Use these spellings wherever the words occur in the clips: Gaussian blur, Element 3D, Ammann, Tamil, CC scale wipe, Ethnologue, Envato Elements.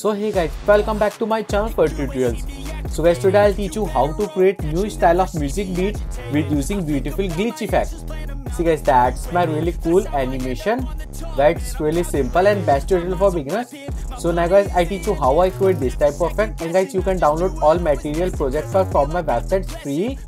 So hey guys, welcome back to my channel for tutorials. So guys, today I'll teach you how to create new style of music beat with using beautiful glitch effects. See guys, that's my really cool animation. That's really simple and best tutorial for beginners. So now guys, I teach you how I create this type of effect, and guys, you can download all material projects from my website free.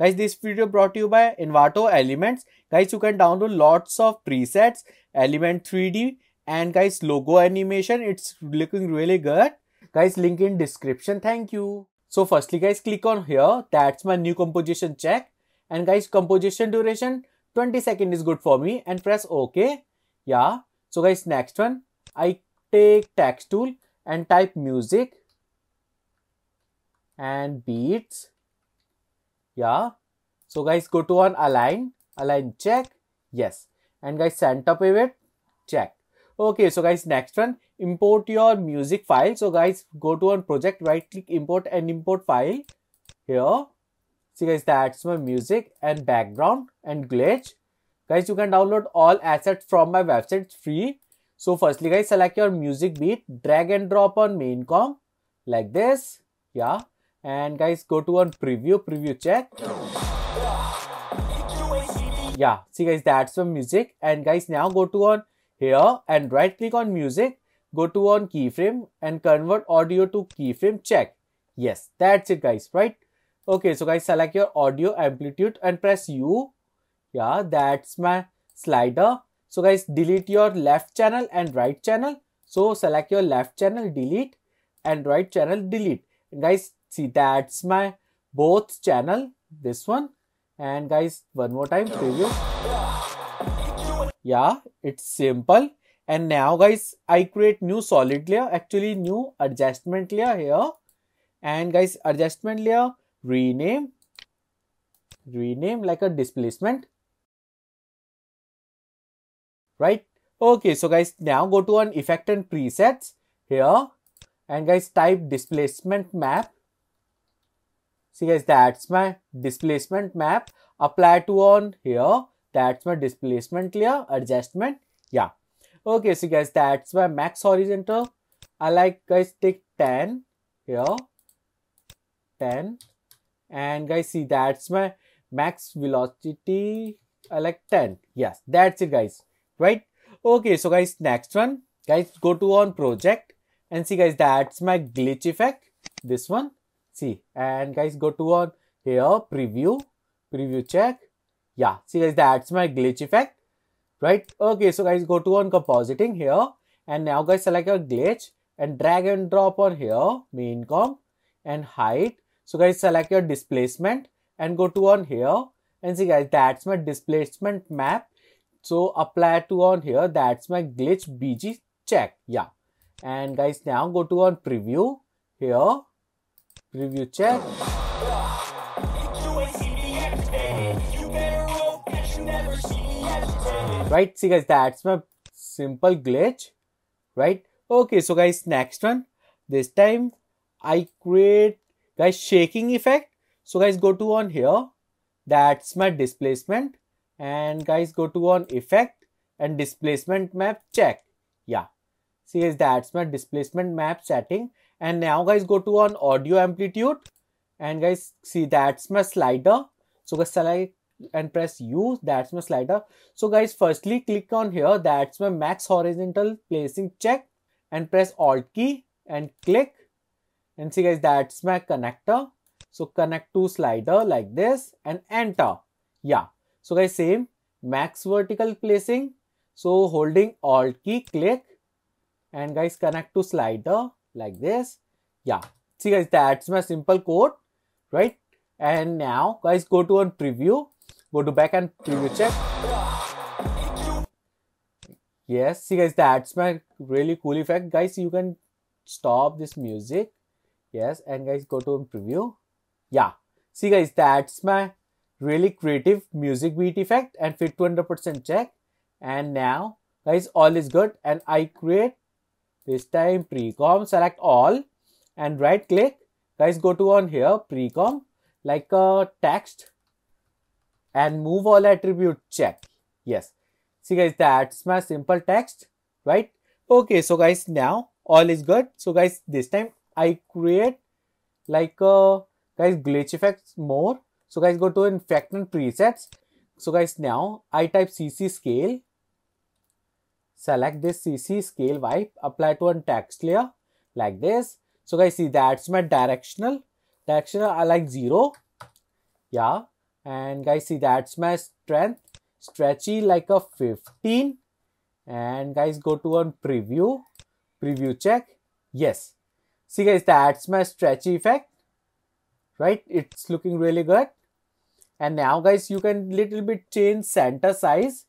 Guys, this video brought to you by Envato Elements. Guys, you can download lots of presets, Element 3D, and guys, logo animation. It's looking really good. Guys, link in description. Thank you. So firstly guys, click on here. That's my new composition check. And guys, composition duration 20 seconds is good for me, and press OK. Yeah. So guys, next one, I take text tool and type music and beats. Yeah. So guys, go to on align check. Yes. And guys, center pivot check. Okay. So guys, next one, import your music file. So guys, go to on project, right click, import and import file here. See guys, that's my music and background and glitch. Guys, you can download all assets from my website free. So firstly guys, select your music beat, drag and drop on main com like this. Yeah. And guys, go to on preview check. Yeah. See guys, that's my music. And guys, now go to on here and right click on music, go to on keyframe and convert audio to keyframe check. Yes. That's it guys, right? Okay, so guys, select your audio amplitude and press U. Yeah, that's my slider. So guys, delete your left channel and right channel. So select your left channel, delete, and right channel, delete. And guys, see, that's my both channel, this one. And guys, one more time, preview. Yeah, it's simple. And now guys, I create new solid layer, actually new adjustment layer here. And guys, adjustment layer, rename like a displacement, right? Okay, so guys, now go to an effect and presets here, and guys, type displacement map. See guys, that's my displacement map. Apply to on here. That's my displacement layer adjustment. Yeah. Okay, so guys, that's my max horizontal. I like guys, take 10 here, 10. And guys, see, that's my max velocity, I like 10. Yes, that's it guys, right? Okay, so guys, next one, guys, go to on project and see guys, that's my glitch effect, this one. See, and guys, go to on here, preview check. Yeah, see guys, that's my glitch effect, right? Okay, so guys, go to on compositing here, and now guys, select your glitch and drag and drop on here, main comp, and hide. So guys, select your displacement and go to on here, and see guys, that's my displacement map. So apply to on here, that's my glitch BG check. Yeah. And guys, now go to on preview here, preview check. Right. See guys, that's my simple glitch, right? Okay. So guys, next one, this time I create guys shaking effect. So guys, go to on here, that's my displacement, and guys, go to on effect and displacement map check. Yeah. See guys, that's my displacement map setting. And now guys, go to on audio amplitude, and guys, see, that's my slider. So guys, select and press U, that's my slider. So guys, firstly click on here, that's my max horizontal placing check, and press alt key and click. And see guys, that's my connector. So connect to slider like this and enter. Yeah. So guys, same max vertical placing. So holding alt key, click, and guys, connect to slider like this. Yeah. See guys, that's my simple code, right? And now guys, go to on preview, go to back and preview check. Yes. See guys, that's my really cool effect. Guys, you can stop this music. Yes, and guys, go to preview. Yeah. See guys, that's my really creative music beat effect and fit to 100% check. And now guys, all is good. And I create this time precom, select all and right click. Guys, go to on here, precom, like a text, and move all attribute check. Yes. See guys, that's my simple text, right? Okay. So guys, now all is good. So guys, this time I create like a guys glitch effects more. So guys, go to effect and presets. So guys, now I type CC scale, select this CC scale wipe, apply to one text layer like this. So guys, see that's my directional I like 0, yeah. And guys, see that's my strength, stretchy like a 15. And guys, go to one preview check, yes. See guys, that's my stretchy effect, right? It's looking really good. And now guys, you can little bit change center size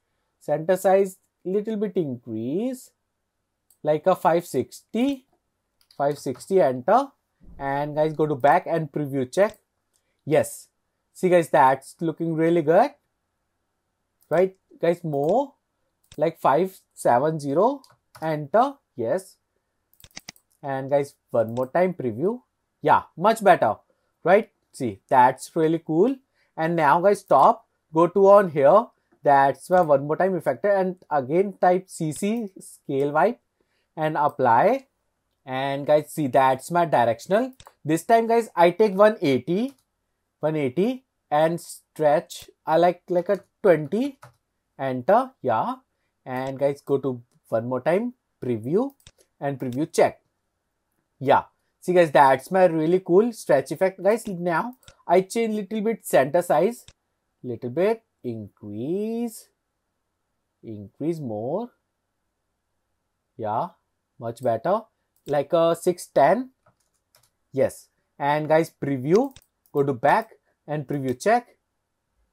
little bit increase, like a 560, enter. And guys, go to back and preview check, yes. See guys, that's looking really good, right guys? More like 570, enter, yes. And guys, one more time preview, yeah, much better, right? See, that's really cool. And now guys, stop, go to on here, that's where one more time effector, and again type CC scale wipe and apply. And guys, see that's my directional. This time guys, I take 180 and stretch I like a 20, enter, yeah. And guys, go to one more time preview and preview check, yeah. See guys, that's my really cool stretch effect. Guys, now I change little bit center size, little bit increase more, yeah, much better, like a 610, yes. And guys, preview, go to back and preview check,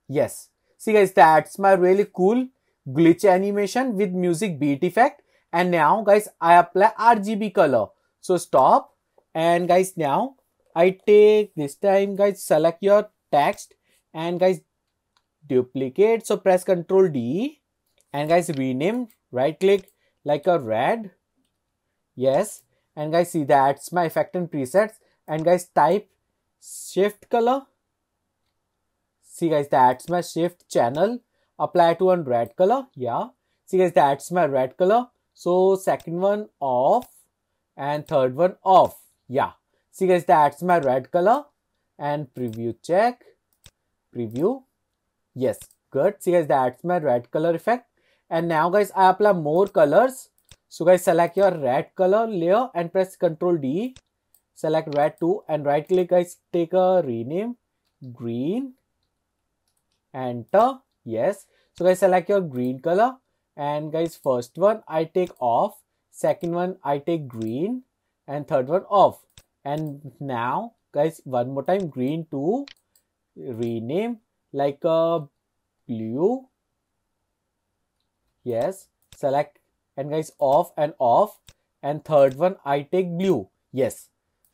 yes. See guys, that's my really cool glitch animation with music beat effect. And now guys, I apply RGB color, so stop. And guys, now I take this time guys, select your text and guys duplicate, so press Ctrl D, and guys rename, right click like a red, yes. And guys, see that's my effect and presets, and guys type shift color. See guys, that's my shift channel, apply to one red color, yeah. See guys, that's my red color, so second one off and third one off, yeah. See guys, that's my red color, and preview check, preview, yes, good. See guys, that's my red color effect. And now guys, I apply more colors. So guys, select your red color layer and press Ctrl D, select red 2 and right click guys, take a rename green, enter, yes. So guys, select your green color, and guys first one I take off, second one I take green, and third one off. And now guys, one more time green 2, rename like a blue, yes, select, and guys off and off, and third one I take blue, yes,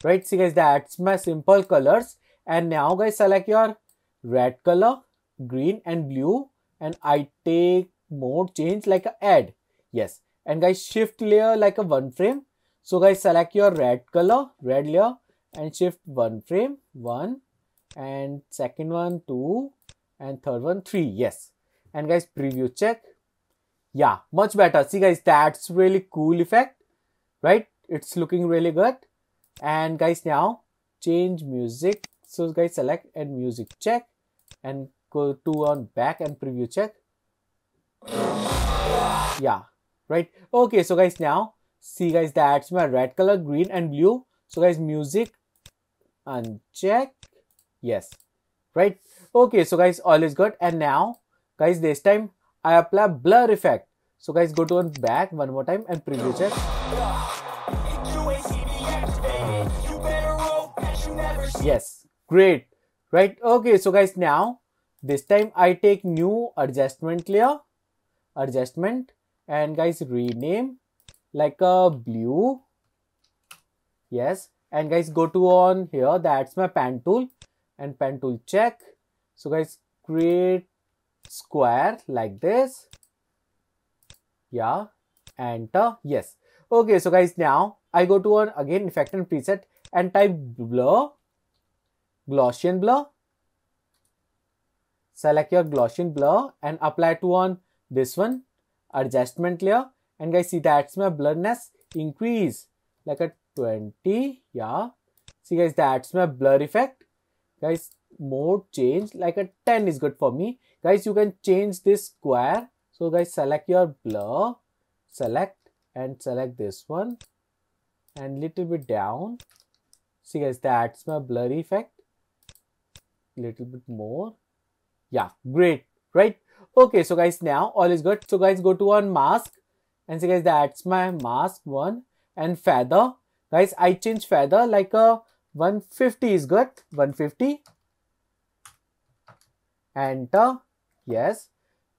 right. See guys, that's my simple colors. And now guys, select your red color, green and blue, and I take mode change like a add, yes. And guys shift layer like a 1 frame. So guys, select your red color, red layer, and shift 1 frame, 1, and second one 2, and third one 3, yes. And guys preview check, yeah, much better. See guys, that's really cool effect, right? It's looking really good. And guys, now change music, so guys select and music check, and go to on back and preview check, yeah, right, okay. So guys, now see guys, that's my red color, green and blue. So guys music uncheck, yes, right, okay. So guys, all is good. And now guys, this time I apply blur effect. So guys, go to on back one more time and preview check, yes, great, right, okay. So guys, now this time I take new adjustment layer, adjustment, and guys rename like a blue, yes. And guys go to on here, that's my pen tool, and pen tool check. So guys create square like this, yeah, enter, yes, okay. So guys, now I go to on again effect and preset and type blur, Gaussian blur, select your Gaussian blur and apply to on this one adjustment layer. And guys see that's my blurriness increase, like a 20. Yeah, see guys, that's my blur effect. Guys, mode change, like a 10 is good for me. Guys, you can change this square. So guys, select your blur, select and select this one and little bit down. See guys, that's my blur effect. Little bit more. Yeah, great, right? Okay, so guys, now all is good. So guys, go to on mask and see guys, that's my mask one. And feather, guys, I change feather like a 150 is good. 150. Enter. Yes,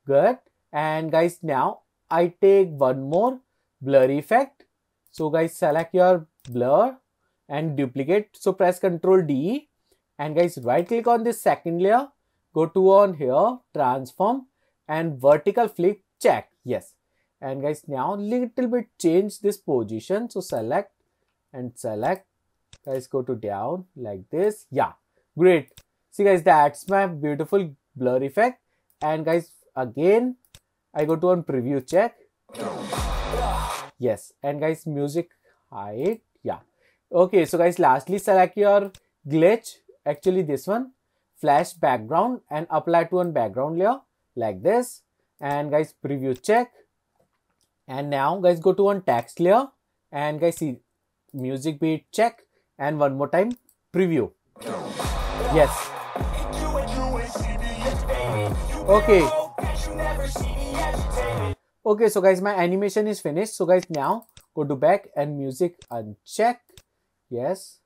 good. And guys, now I take one more blur effect. So guys, select your blur and duplicate. So press Ctrl D and guys, right click on this second layer. Go to on here, transform and vertical flip check. Yes. And guys, now little bit change this position. So select and select. Guys, go to down like this. Yeah, great. See guys, that's my beautiful blur effect. And guys, again, I go to on preview check. Yes. And guys, music hide. Yeah. Okay. So guys, lastly, select your glitch. Actually, this one, flash background and apply to on background layer like this. And guys, preview check. And now guys, go to on text layer and guys, see music beat check and one more time preview. Yes. Okay. Okay, so guys, my animation is finished. So guys, now go to back and music uncheck. Yes.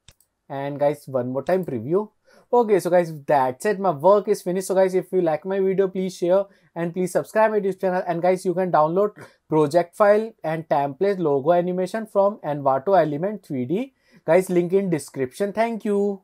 And guys, one more time preview. Okay, so guys, that's it. My work is finished. So guys, if you like my video, please share and please subscribe to this channel. And guys, you can download project file and template logo animation from Envato Element 3D. Guys, link in description. Thank you.